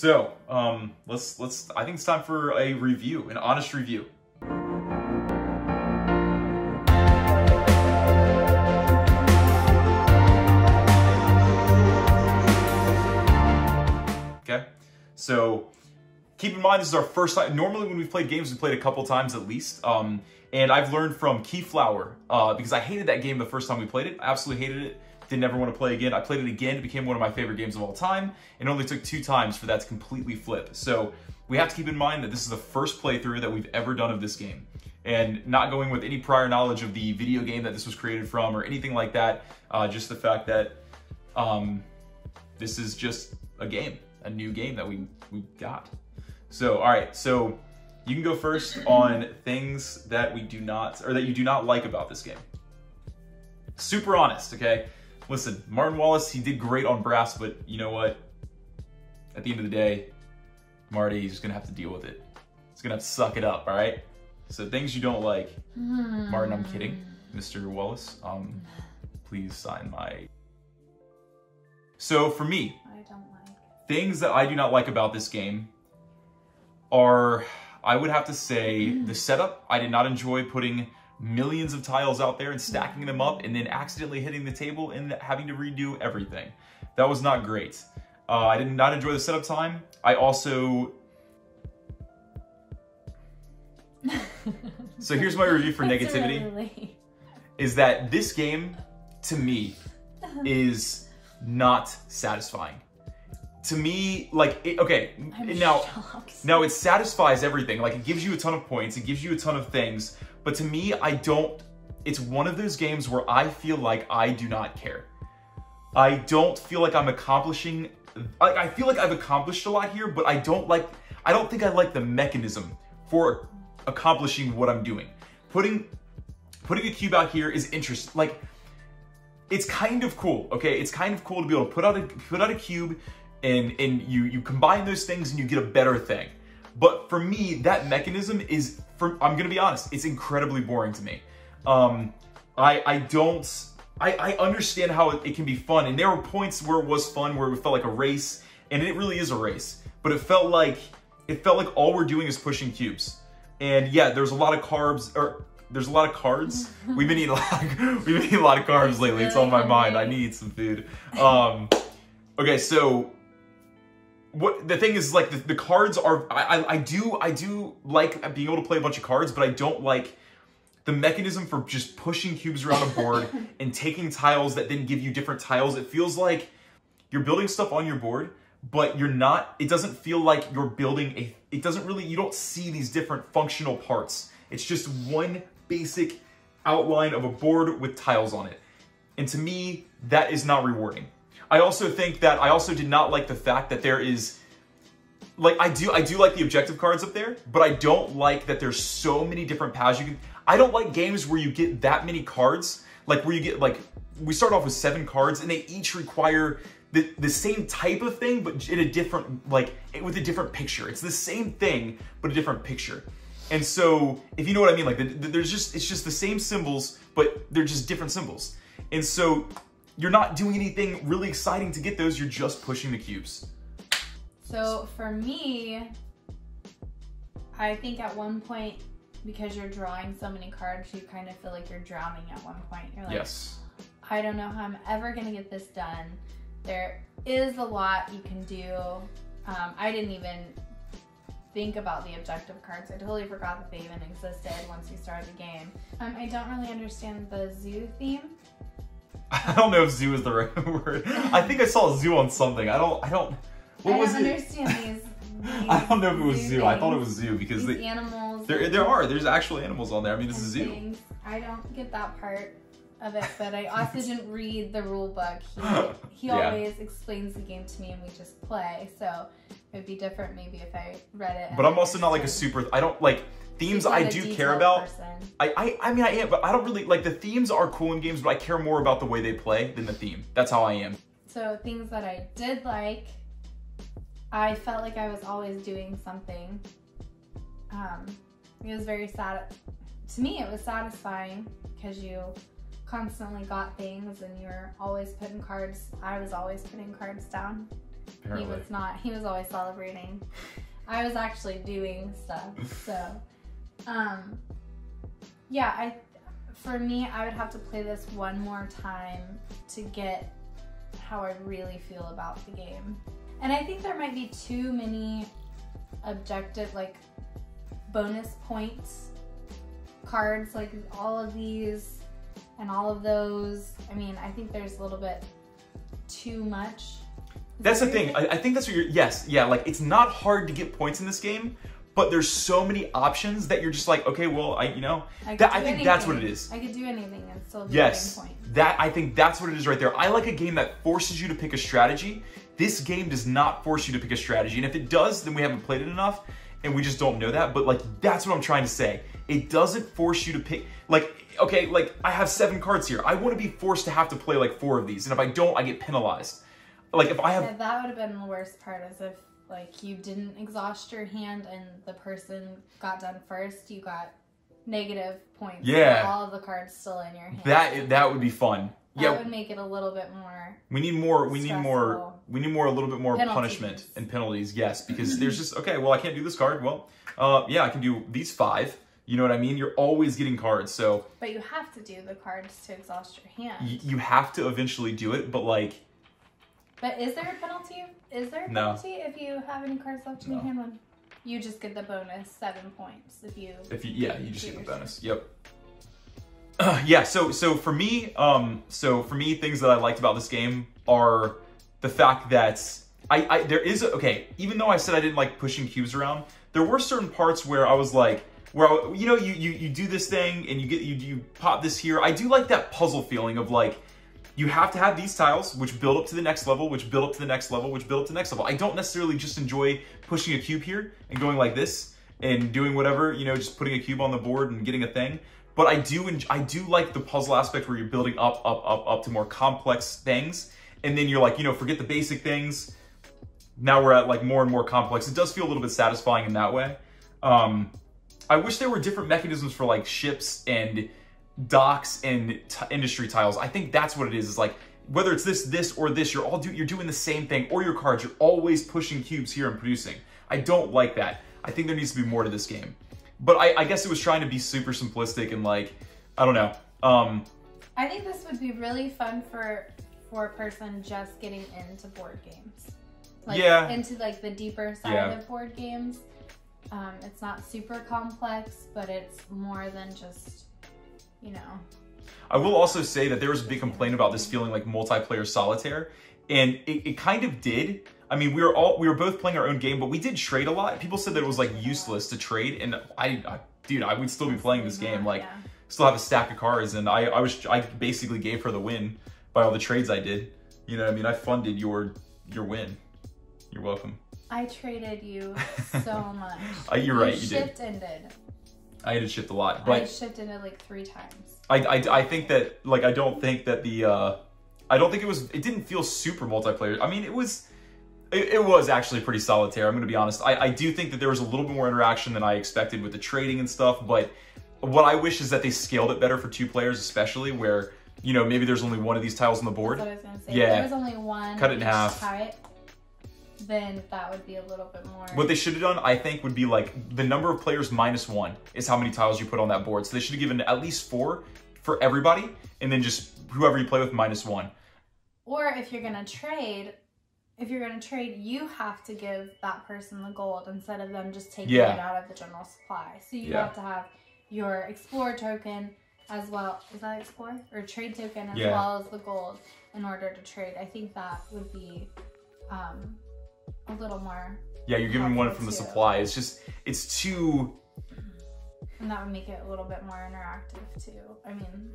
So I think it's time for a review, an honest review. Okay, so keep in mind this is our first time. Normally when we've played games, we've played a couple times at least. And I've learned from Keyflower because I hated that game the first time we played it. I absolutely hated it. Didn't ever want to play again. I played it again. It became one of my favorite games of all time. And only took 2 times for that to completely flip. So we have to keep in mind that this is the first playthrough that we've ever done of this game. And not going with any prior knowledge of the video game that this was created from or anything like that. Just the fact that this is just a game, a new game that we got. So, all right. So you can go first on things that we do not, or that you do not like about this game. Super honest, okay? Listen, Martin Wallace, he did great on Brass, but you know what? At the end of the day, Marty, he's just gonna have to deal with it. He's gonna have to suck it up, all right? So things you don't like. Martin, I'm kidding. Mr. Wallace, please sign my... So for me, I don't like. Things that I do not like about this game are, I would have to say, the setup. I did not enjoy putting millions of tiles out there and stacking them up and then accidentally hitting the table and having to redo everything. That was not great. I did not enjoy the setup time. I also... So here's my review for negativity. Is that this game, to me, is not satisfying. To me, like, now it satisfies everything. Like, it gives you a ton of points. It gives you a ton of things. But to me, it's one of those games where I feel like I do not care. I don't feel like I'm accomplishing, I feel like I've accomplished a lot here, but I don't think I like the mechanism for accomplishing what I'm doing. Putting a cube out here is interesting. Like, it's kind of cool, okay? It's kind of cool to be able to put out a cube and you combine those things and you get a better thing. But for me, that mechanism is, I'm gonna be honest, it's incredibly boring to me. I understand how it can be fun, and there were points where it was fun, where it felt like a race, and it really is a race. But it felt like all we're doing is pushing cubes. And yeah, there's a lot of cards. We've been eating a lot of carbs lately. It's on my mind. I need some food. Okay, so. What the thing is, like, the cards are, I do like being able to play a bunch of cards, but I don't like the mechanism for just pushing cubes around a board and taking tiles that then give you different tiles. It feels like you're building stuff on your board, but you're not, it doesn't feel like you're building it doesn't really, you don't see these different functional parts. It's just one basic outline of a board with tiles on it. And to me, that is not rewarding. I also did not like the fact that there is, like, I do like the objective cards up there, but I don't like that there's so many different paths you can, I don't like games where you get that many cards, like where you get, like, we start off with 7 cards and they each require the same type of thing, but in a different, like, with a different picture. It's the same thing, but a different picture. And so, if you know what I mean, like, there's just, it's just the same symbols, but they're just different symbols. And so, you're not doing anything really exciting to get those, you're just pushing the cubes. So for me, I think at one point, because you're drawing so many cards, you kind of feel like you're drowning at one point. You're like, yes. I don't know how I'm ever gonna get this done. There is a lot you can do. I didn't even think about the objective cards. I totally forgot that they even existed once we started the game. I don't really understand the zoo theme. I don't know if zoo is the right word. I think I saw zoo on something. I don't understand these I don't know if it was zoo. I thought it was zoo because these animals. There's actual animals on there. I mean, this is zoo. Things. I don't get that part of it, but I also didn't read the rule book. He always explains the game to me and we just play. So it would be different maybe if I read it. But I'm also not like a super, I don't like, themes I do care about. I mean, I am, but I don't really, like, the themes are cool in games, but I care more about the way they play than the theme. That's how I am. So things that I did like, I felt like I was always doing something. It was very sad. To me, it was satisfying because you constantly got things and you were always putting cards. I was always putting cards down. apparently. He was not. He was always celebrating. I was actually doing stuff. So, yeah, for me, I would have to play this one more time to get how I really feel about the game. And I think there might be too many objective, like, bonus points cards, like all of these and all of those. I mean, I think there's a little bit too much. That's the thing. I think that's what you're, yes, yeah, like it's not hard to get points in this game, but there's so many options that you're just like, okay, well, I think that's what it is. I could do anything and still do the same point. That, I think that's what it is right there. I like a game that forces you to pick a strategy. This game does not force you to pick a strategy. And if it does, then we haven't played it enough and we just don't know that. But like, that's what I'm trying to say. It doesn't force you to pick, like, okay, like I have 7 cards here. I want to be forced to have to play like 4 of these. And if I don't, I get penalized. Like if I have... Yeah, that would have been the worst part, is if like you didn't exhaust your hand and the person got done first, you got negative points. Yeah. All of the cards still in your hand. That would be fun. That would make it a little bit more. We need more a little bit more punishment and penalties, yes, because there's just, okay, well I can't do this card. Well, yeah, I can do these 5. You know what I mean? You're always getting cards, so. But you have to do the cards to exhaust your hand. You have to eventually do it, but like. But is there a penalty? Is there a penalty if you have any cards left in your hand? When you just get the bonus 7 points if you. You just get the bonus. Yep. Yeah. So for me, things that I liked about this game are the fact that even though I said I didn't like pushing cubes around, there were certain parts where I was like, you do this thing and you pop this here. I do like that puzzle feeling of like, you have to have these tiles, which build up to the next level, which build up to the next level, which build up to the next level. I don't necessarily just enjoy pushing a cube here and going like this and doing whatever, you know, just putting a cube on the board and getting a thing. But I do like the puzzle aspect where you're building up to more complex things. And then you're like, you know, forget the basic things. Now we're at like more and more complex. It does feel a little bit satisfying in that way. I wish there were different mechanisms for like ships and docks and industry tiles. I think that's what it is. It's like, whether it's this, or this, you're doing the same thing, or your cards, you're always pushing cubes here and producing. I don't like that. I think there needs to be more to this game. But I guess it was trying to be super simplistic and like, I don't know. I think this would be really fun for a person just getting into board games. Like, yeah. Into like the deeper side of board games. It's not super complex, but it's more than just, you know. I will also say that there was a big complaint about this feeling like multiplayer solitaire, and it kind of did. I mean, we were both playing our own game, but we did trade a lot. People said that it was like useless to trade, and I would still be playing this game, like still have a stack of cards, and I basically gave her the win by all the trades I did. You know what I mean? I funded your win. You're welcome. I traded you so much. You're right, you did. Shift ended. I had to shift a lot. But I shifted it like 3 times. I think that, like, I don't think that the, I don't think it didn't feel super multiplayer. I mean, it was actually pretty solitaire. I'm going to be honest. I do think that there was a little bit more interaction than I expected with the trading and stuff. But what I wish is that they scaled it better for 2 players, especially where, you know, maybe there's only one of these tiles on the board. That's what I was going to say. Yeah. If there was only one. Cut it in half. Then that would be a little bit more. What they should have done, I think, would be like the number of players minus 1 is how many tiles you put on that board. So they should have given at least 4 for everybody, and then just whoever you play with minus 1. Or if you're gonna trade, you have to give that person the gold instead of them just taking it out of the general supply. So you have to have your explore token as well. Is that explore? Or trade token as well as the gold in order to trade. I think that would be a little more. Yeah, you're giving one from the supply. It's just, it's too. And that would make it a little bit more interactive too. I mean,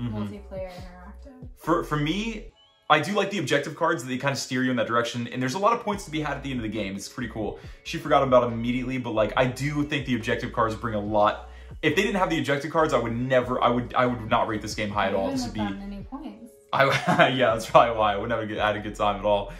multiplayer interactive. For me, I do like the objective cards that they kind of steer you in that direction. And there's a lot of points to be had at the end of the game. It's pretty cool. She forgot about it immediately, but like, I do think the objective cards bring a lot. If they didn't have the objective cards, I would not rate this game high at all. This would be. Any points. Yeah, that's probably why I would never had a good time at all.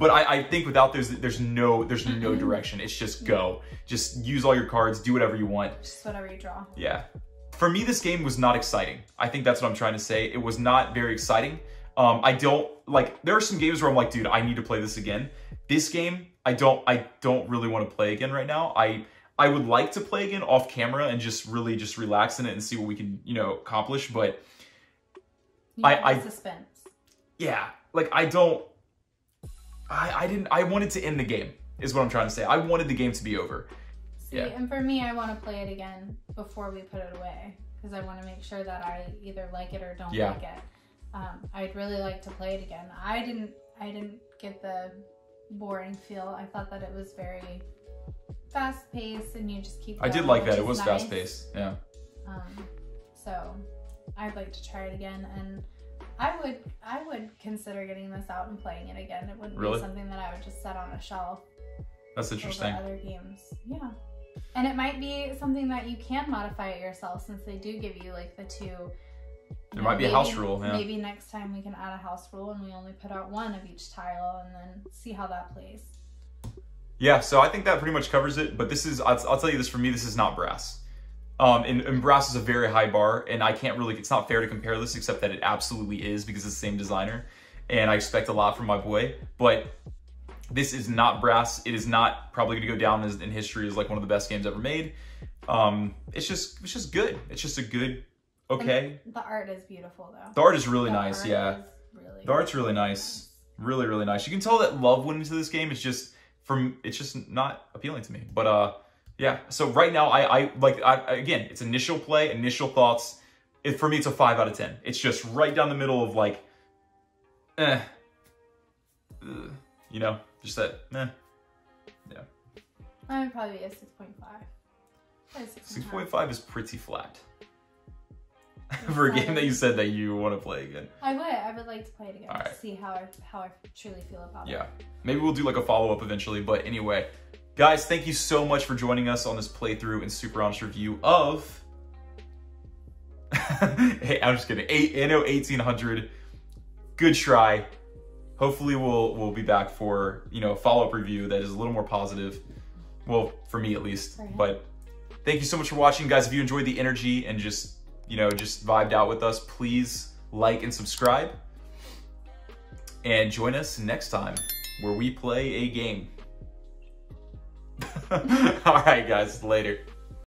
But I think without those, there's no direction. It's just go. Just use all your cards. Do whatever you want. Just whatever you draw. Yeah. For me, this game was not exciting. I think that's what I'm trying to say. It was not very exciting. I don't, like, there are some games where I'm like, dude, I need to play this again. This game, I don't really want to play again right now. I would like to play again off camera and just really just relax in it and see what we can, you know, accomplish. But I suspense. Yeah. Like, I wanted to end the game is what I'm trying to say. I wanted the game to be over. See, yeah. And for me, I want to play it again before we put it away, because I want to make sure that I either like it or don't like it. I'd really like to play it again. I didn't get the boring feel. I thought that it was very fast paced and you just keep going. I did like that. It was nice. Fast paced. Yeah. So I'd like to try it again, and I would consider getting this out and playing it again. It wouldn't be something that I would just set on a shelf. That's interesting. Over other games. Yeah. And it might be something that you can modify it yourself, since they do give you like the two. There might be a house rule. Yeah. Maybe next time we can add a house rule and we only put out one of each tile and then see how that plays. Yeah, so I think that pretty much covers it. But this is, I'll tell you this, for me, this is not Brass. And Brass is a very high bar, and I can't really, it's not fair to compare this, except that it absolutely is, because it's the same designer. And I expect a lot from my boy. But this is not Brass. It is not probably going to go down in history as like one of the best games ever made. It's just good. It's just a good... Okay. And the art is beautiful though. The art is really nice, yeah. The art's really nice. Really, really nice. You can tell that love went into this game. It's just it's just not appealing to me. But yeah. So right now I again, it's initial play, initial thoughts. For me it's a 5 out of 10. It's just right down the middle of like you know, just that yeah. I would probably be a 6.5. 6.5 is pretty flat. For a game that you said that you want to play again. I would like to play it again. All right. To see how I truly feel about it. Yeah. Maybe we'll do like a follow-up eventually, but anyway. Guys, thank you so much for joining us on this playthrough and super honest review of... Hey, I'm just kidding. Anno 1800. Good try. Hopefully we'll be back for, you know, a follow-up review that is a little more positive. Well, for me at least. But thank you so much for watching, guys. If you enjoyed the energy and just... you know, just vibed out with us, please like and subscribe. And join us next time where we play a game. All right, guys, later.